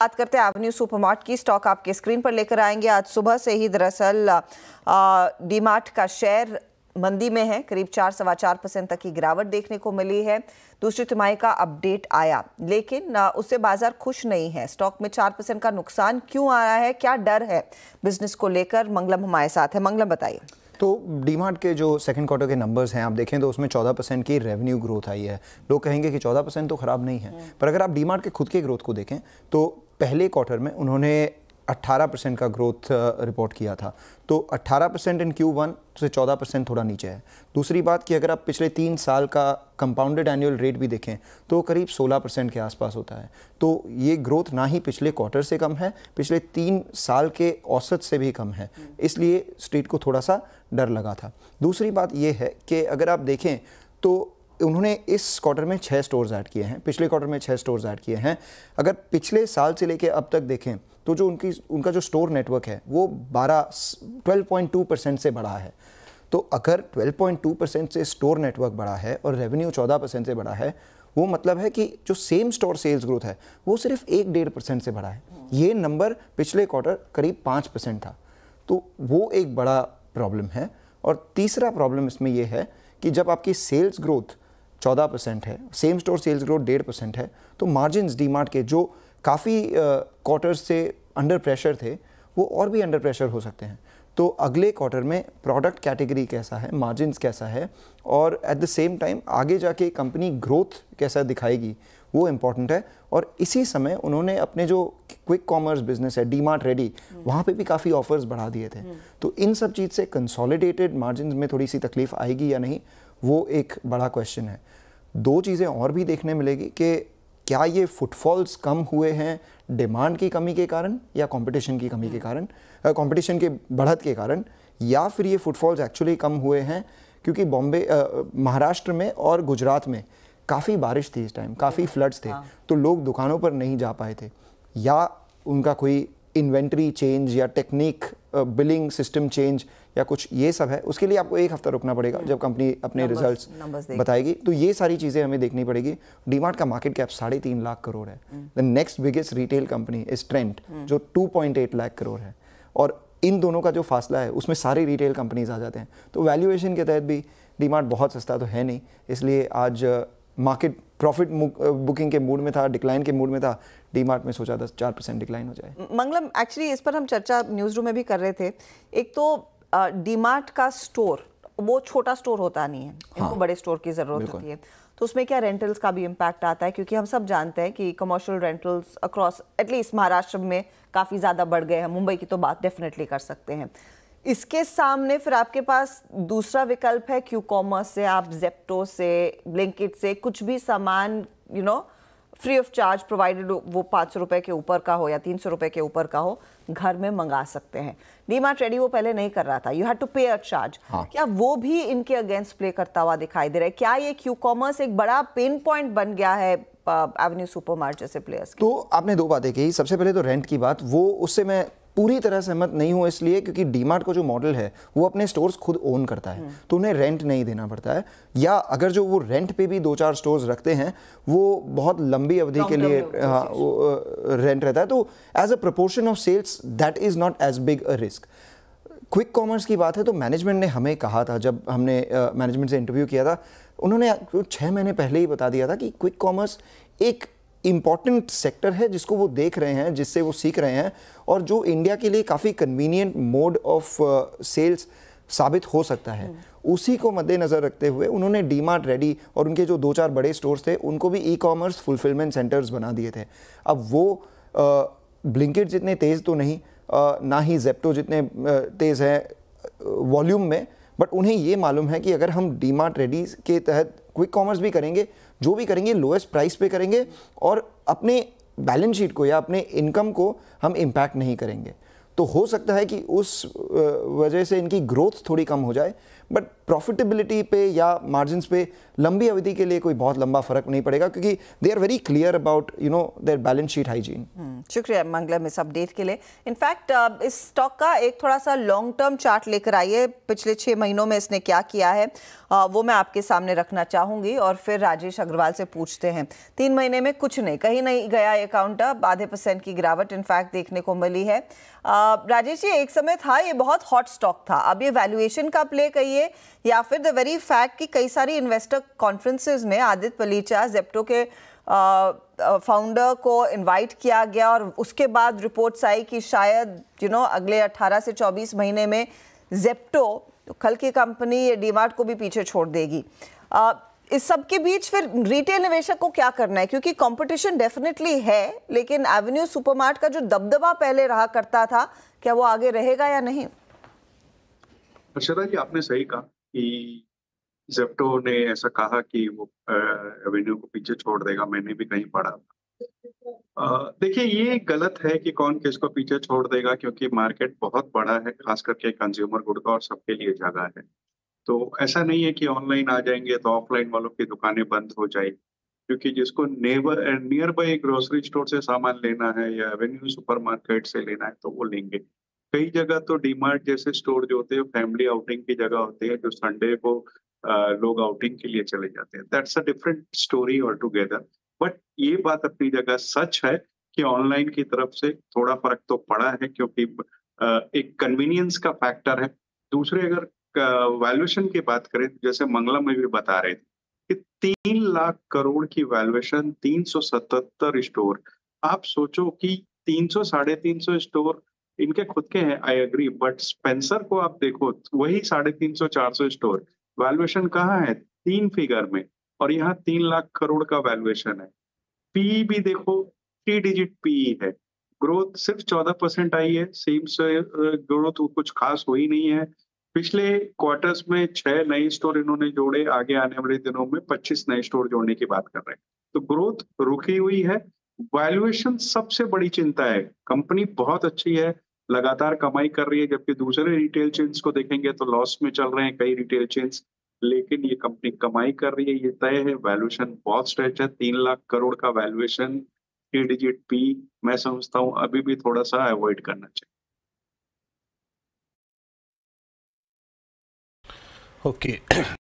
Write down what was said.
बात करते हैं एवेन्यू सुपरमार्ट की। स्टॉक आपके स्क्रीन पर लेकर आएंगे। आज सुबह से ही दरअसल डीमार्ट का शेयर मंदी में है, करीब 4-4.25% तक की गिरावट देखने को मिली है। दूसरी तिमाही का अपडेट आया लेकिन उससे बाजार खुश नहीं है। स्टॉक में 4% का नुकसान क्यों आ रहा है, क्या डर है बिजनेस को लेकर? मंगलम हमारे साथ है। मंगलम बताइए। तो डीमार्ट के जो सेकंड क्वार्टर के नंबर्स हैं आप देखें तो उसमें 14% की रेवेन्यू ग्रोथ आई है। लोग कहेंगे कि 14% तो ख़राब नहीं है, पर अगर आप डीमार्ट के खुद के ग्रोथ को देखें तो पहले क्वार्टर में उन्होंने 18% का ग्रोथ रिपोर्ट किया था। तो 18% इन Q1 से 14% थोड़ा नीचे है। दूसरी बात कि अगर आप पिछले 3 साल का कंपाउंडेड एनुअल रेट भी देखें तो करीब 16% के आसपास होता है। तो ये ग्रोथ ना ही पिछले क्वार्टर से कम है, पिछले 3 साल के औसत से भी कम है, इसलिए स्ट्रीट को थोड़ा सा डर लगा था। दूसरी बात ये है कि अगर आप देखें तो उन्होंने इस क्वार्टर में 6 स्टोर्स ऐड किए हैं, पिछले क्वार्टर में 6 स्टोर्स ऐड किए हैं। अगर पिछले साल से लेके अब तक देखें तो जो उनका जो स्टोर नेटवर्क है वो 12.2% से बढ़ा है। तो अगर 12.2% से स्टोर नेटवर्क बढ़ा है और रेवेन्यू 14% से बढ़ा है, वो मतलब है कि जो सेम स्टोर सेल्स ग्रोथ है वो सिर्फ 1-1.5% से बढ़ा है। ये नंबर पिछले क्वार्टर करीब 5% था। तो वो एक बड़ा प्रॉब्लम है। और तीसरा प्रॉब्लम इसमें यह है कि जब आपकी सेल्स ग्रोथ 14% है, सेम स्टोर सेल्स ग्रोथ 1.5% है, तो मार्जिन्स डीमार्ट के जो काफ़ी क्वार्टर्स से अंडर प्रेशर थे वो और भी अंडर प्रेशर हो सकते हैं। तो अगले क्वार्टर में प्रोडक्ट कैटेगरी कैसा है, मार्जिन्स कैसा है और एट द सेम टाइम आगे जाके कंपनी ग्रोथ कैसा दिखाएगी वो इम्पॉर्टेंट है। और इसी समय उन्होंने अपने जो क्विक कॉमर्स बिजनेस है डीमार्ट रेडी, वहाँ पे भी काफ़ी ऑफर्स बढ़ा दिए थे। तो इन सब चीज़ से कंसोलिडेटेड मार्जिन्स में थोड़ी सी तकलीफ आएगी या नहीं, वो एक बड़ा क्वेश्चन है। 2 चीज़ें और भी देखने मिलेगी कि क्या ये फुटफॉल्स कम हुए हैं डिमांड की कमी के कारण या कंपटीशन की कमी के कारण, कंपटीशन के बढ़त के कारण, या फिर ये फुटफॉल्स एक्चुअली कम हुए हैं क्योंकि बॉम्बे महाराष्ट्र में और गुजरात में काफ़ी बारिश थी इस टाइम, काफ़ी फ्लड्स थे, तो लोग दुकानों पर नहीं जा पाए थे, या उनका कोई इन्वेंट्री चेंज या टेक्निक बिलिंग सिस्टम चेंज या कुछ, ये सब है। उसके लिए आपको 1 हफ्ता रुकना पड़ेगा जब कंपनी अपने रिजल्ट्स बताएगी। तो ये सारी चीज़ें हमें देखनी पड़ेगी। डीमार्ट का मार्केट कैप 3.5 लाख करोड़ है। The next biggest retail company is Trent जो 2.8 लाख करोड़ है, और इन दोनों का जो फासला है उसमें सारी रिटेल कंपनीज आ जाते हैं। तो वैल्यूएशन के तहत भी डीमार्ट बहुत सस्ता तो है नहीं, इसलिए आज मार्केट प्रॉफिट बुकिंग के मूड में था, डिक्लाइन के मूड में था। डीमार्ट में सोचा था 4% डिक्लाइन हो जाए। मंगलम, एक्चुअली इस पर हम चर्चा न्यूज़ रूम में भी कर रहे थे। एक तो डीमार्ट का स्टोर वो छोटा स्टोर होता नहीं है, इनको बड़े स्टोर की ज़रूरत होती है। तो उसमें क्या रेंटल्स का भी इम्पैक्ट आता है, क्योंकि हम सब जानते हैं कि commercial rentals across at least Maharashtra में काफ़ी ज़्यादा बढ़ गए हैं। मुंबई की तो बात डेफिनेटली कर सकते हैं। इसके सामने फिर आपके पास दूसरा विकल्प है क्यू कॉमर्स से आप जेप्टो से, ब्लिंकिट से कुछ भी सामान फ्री ऑफ चार्ज प्रोवाइडेड वो 500 रुपये के ऊपर का हो या 300 रुपये के ऊपर का हो, घर में मंगा सकते हैं। डीमार्ट रेडी वो पहले नहीं कर रहा था, यू हैड टू पे अ चार्ज। क्या वो भी इनके अगेंस्ट प्ले करता हुआ दिखाई दे रहा है? क्या ये क्यू कॉमर्स एक बड़ा पेन पॉइंट बन गया है एवेन्यू सुपरमार्ट जैसे प्लेयर्स? तो आपने 2 बातें कही। सबसे पहले तो रेंट की बात, वो उससे मैं पूरी तरह सहमत नहीं हूँ, इसलिए क्योंकि डीमार्ट का जो मॉडल है वो अपने स्टोर्स खुद ओन करता है, तो उन्हें रेंट नहीं देना पड़ता है। या अगर जो वो रेंट पे भी 2-4 स्टोर्स रखते हैं वो बहुत लंबी अवधि के लिए रेंट रहता है। तो as a proportion of sales that is not as big a risk. Quick commerce की बात है तो मैनेजमेंट ने हमें कहा था, जब हमने मैनेजमेंट से इंटरव्यू किया था, उन्होंने 6 महीने पहले ही बता दिया था कि क्विक कॉमर्स एक इम्पॉर्टेंट सेक्टर है जिसको वो देख रहे हैं, जिससे वो सीख रहे हैं, और जो इंडिया के लिए काफ़ी कन्वीनियंट मोड ऑफ सेल्स साबित हो सकता है। उसी को मद्देनज़र रखते हुए उन्होंने डीमार्ट रेडी और उनके जो 2-4 बड़े स्टोर्स थे उनको भी ई कॉमर्स फुलफिलमेंट सेंटर्स बना दिए थे। अब वो ब्लिंकिट जितने तेज़ तो नहीं, ना ही जेप्टो जितने तेज़ हैं वॉल्यूम में, बट उन्हें ये मालूम है कि अगर हम डीमार्ट रेडी के तहत क्विक कॉमर्स भी करेंगे, जो भी करेंगे लोएस्ट प्राइस पे करेंगे और अपने बैलेंस शीट को या अपने इनकम को हम इम्पैक्ट नहीं करेंगे। तो हो सकता है कि उस वजह से इनकी ग्रोथ थोड़ी कम हो जाए, बट प्रॉफिटेबिलिटी पे या मार्जिन पे लंबी अवधि के लिए कोई बहुत लंबा फ़र्क नहीं पड़ेगा, क्योंकि they are very clear about you know their balance sheet hygiene. शुक्रिया मंगलम इस अपडेट के लिए। इनफैक्ट इस स्टॉक का एक थोड़ा सा लॉन्ग टर्म चार्ट लेकर आइए, पिछले 6 महीनों में इसने क्या किया है वो मैं आपके सामने रखना चाहूँगी और फिर राजेश अग्रवाल से पूछते हैं। 3 महीने में कुछ नहीं, कहीं नहीं गया ये काउंटर, आधे % की गिरावट इनफैक्ट देखने को मिली है। राजेश जी, एक समय था ये बहुत हॉट स्टॉक था, अब ये वैल्यूएशन का प्ले कहिए या फिर द वेरी फैक्ट कि कई सारी इन्वेस्टर कॉन्फ्रेंसेस में आदित्य पलीचा ज़ेप्टो के फाउंडर को इनवाइट किया गया और उसके बाद रिपोर्ट्स आई कि शायद अगले 18 से 24 महीने में ज़ेप्टो कल की कंपनी ये डीमार्ट को भी पीछे छोड़ देगी। इस सब के बीच फिर रिटेल निवेशक को क्या करना है, क्योंकि कंपटीशन डेफिनेटली है, लेकिन एवेन्यू सुपरमार्ट का जो दबदबा पहले रहा करता था क्या वो आगे रहेगा या नहीं? अर्षदा जी, आपने सही कहा कि ज़ेप्टो ने ऐसा कहा कि वो एवेन्यू को पीछे छोड़ देगा, मैंने भी कहीं पढ़ा। देखिए, ये गलत है कि कौन किसको पीछे छोड़ देगा, क्योंकि मार्केट बहुत बड़ा है, खास करके कंज्यूमर गुड का, और सबके लिए जगह है। तो ऐसा नहीं है कि ऑनलाइन आ जाएंगे तो ऑफलाइन वालों की दुकानें बंद हो जाएगी, क्योंकि जिसको नियर बाई ग्रोसरी स्टोर से सामान लेना है या एवेन्यू सुपरमार्केट से लेना है तो वो लेंगे। कई जगह तो डीमार्ट जैसे स्टोर जो होते हैं फैमिली आउटिंग की जगह होते हैं, जो संडे को लोग आउटिंग के लिए चले जाते हैं। That's a different story all together. But ये बात अपनी जगह सच है कि ऑनलाइन की तरफ से थोड़ा फर्क तो पड़ा है, क्योंकि एक कन्वीनियंस का फैक्टर है। दूसरे, अगर वैल्यूएशन की बात करें, जैसे मंगला में भी बता रहे थे कि 3 लाख करोड़ की वैल्यूएशन, 377 स्टोर। आप सोचो कि 300 350 स्टोर इनके खुद के हैं, आई एग्री, बट स्पेंसर को आप देखो, वही 350 400 स्टोर, वैल्यूएशन कहाँ है? 3 फिगर में, और यहाँ 3 लाख करोड़ का वैल्यूएशन है। पीई भी देखो, 3 डिजिट पीई है, ग्रोथ सिर्फ 14% आई है, सेम से ग्रोथ कुछ खास हुई नहीं है। पिछले क्वार्टर्स में 6 नए स्टोर इन्होंने जोड़े, आगे आने वाले दिनों में 25 नए स्टोर जोड़ने की बात कर रहे हैं। तो ग्रोथ रुकी हुई है, वैल्यूएशन सबसे बड़ी चिंता है। कंपनी बहुत अच्छी है, लगातार कमाई कर रही है, जबकि दूसरे रिटेल चेन्स को देखेंगे तो लॉस में चल रहे हैं कई रिटेल चेन्स, लेकिन ये कंपनी कमाई कर रही है, ये तय है। वैल्यूएशन बहुत स्ट्रेच है, 3 लाख करोड़ का वैल्यूएशन, 3 डिजिट पी, मैं समझता हूँ अभी भी थोड़ा सा अवॉइड करना चाहिए। ओके